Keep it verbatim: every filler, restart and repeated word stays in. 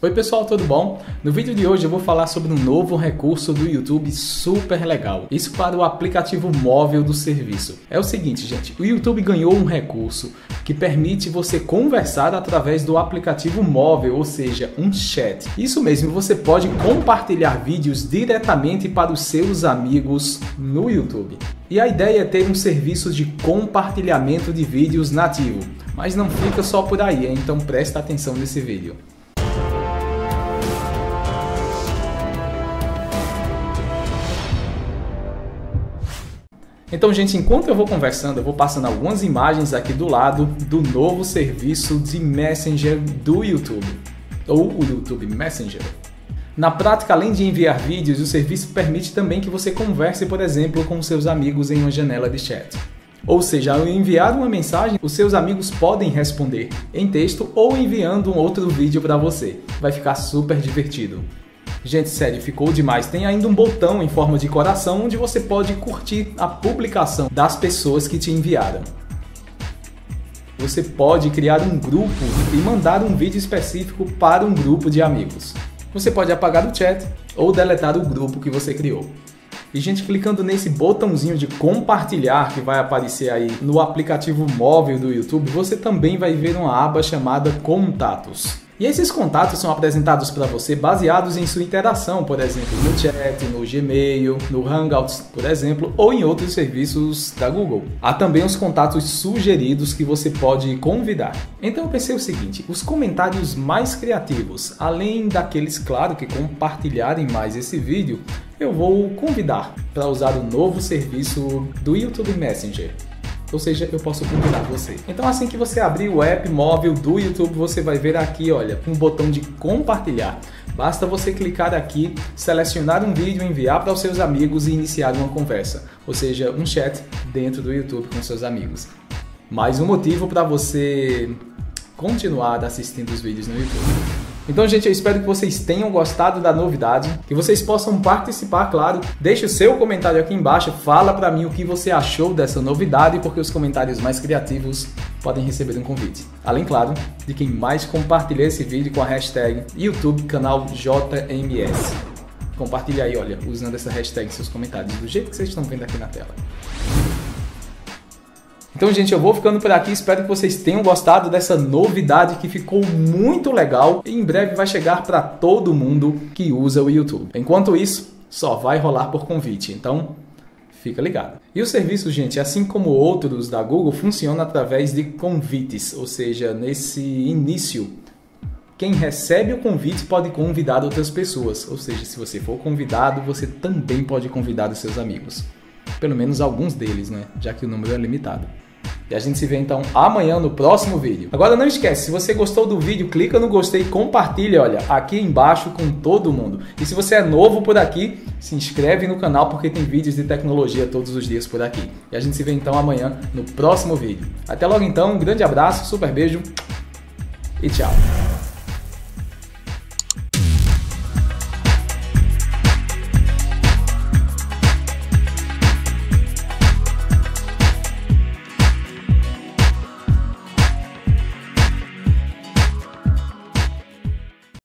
Oi pessoal, tudo bom? No vídeo de hoje eu vou falar sobre um novo recurso do YouTube super legal. Isso para o aplicativo móvel do serviço. É o seguinte, gente, o YouTube ganhou um recurso que permite você conversar através do aplicativo móvel, ou seja, um chat. Isso mesmo, você pode compartilhar vídeos diretamente para os seus amigos no YouTube. E a ideia é ter um serviço de compartilhamento de vídeos nativo. Mas não fica só por aí, hein? Então presta atenção nesse vídeo. Então, gente, enquanto eu vou conversando, eu vou passando algumas imagens aqui do lado do novo serviço de Messenger do YouTube, ou o YouTube Messenger. Na prática, além de enviar vídeos, o serviço permite também que você converse, por exemplo, com seus amigos em uma janela de chat. Ou seja, ao enviar uma mensagem, os seus amigos podem responder em texto ou enviando um outro vídeo para você. Vai ficar super divertido. Gente, sério, ficou demais. Tem ainda um botão em forma de coração onde você pode curtir a publicação das pessoas que te enviaram. Você pode criar um grupo e mandar um vídeo específico para um grupo de amigos. Você pode apagar o chat ou deletar o grupo que você criou. E, gente, clicando nesse botãozinho de compartilhar que vai aparecer aí no aplicativo móvel do YouTube, você também vai ver uma aba chamada Contatos. E esses contatos são apresentados para você baseados em sua interação, por exemplo, no chat, no Gmail, no Hangouts, por exemplo, ou em outros serviços da Google. Há também os contatos sugeridos que você pode convidar. Então eu pensei o seguinte, os comentários mais criativos, além daqueles, claro, que compartilharem mais esse vídeo, eu vou convidar para usar o novo serviço do YouTube Messenger. Ou seja, eu posso convidar você. Então assim que você abrir o app móvel do YouTube, você vai ver aqui, olha, um botão de compartilhar. Basta você clicar aqui, selecionar um vídeo, enviar para os seus amigos e iniciar uma conversa. Ou seja, um chat dentro do YouTube com seus amigos. Mais um motivo para você continuar assistindo os vídeos no YouTube. Então, gente, eu espero que vocês tenham gostado da novidade, que vocês possam participar, claro. Deixe o seu comentário aqui embaixo, fala pra mim o que você achou dessa novidade, porque os comentários mais criativos podem receber um convite. Além, claro, de quem mais compartilhar esse vídeo com a hashtag YouTube Canal J M S. Compartilhe aí, olha, usando essa hashtag seus comentários, do jeito que vocês estão vendo aqui na tela. Então, gente, eu vou ficando por aqui. Espero que vocês tenham gostado dessa novidade que ficou muito legal e em breve vai chegar para todo mundo que usa o YouTube. Enquanto isso, só vai rolar por convite. Então, fica ligado. E o serviço, gente, assim como outros da Google, funciona através de convites. Ou seja, nesse início, quem recebe o convite pode convidar outras pessoas. Ou seja, se você for convidado, você também pode convidar os seus amigos. Pelo menos alguns deles, né? Já que o número é limitado. E a gente se vê então amanhã no próximo vídeo. Agora não esquece, se você gostou do vídeo, clica no gostei e compartilha, olha, aqui embaixo com todo mundo. E se você é novo por aqui, se inscreve no canal porque tem vídeos de tecnologia todos os dias por aqui. E a gente se vê então amanhã no próximo vídeo. Até logo então, um grande abraço, super beijo e tchau.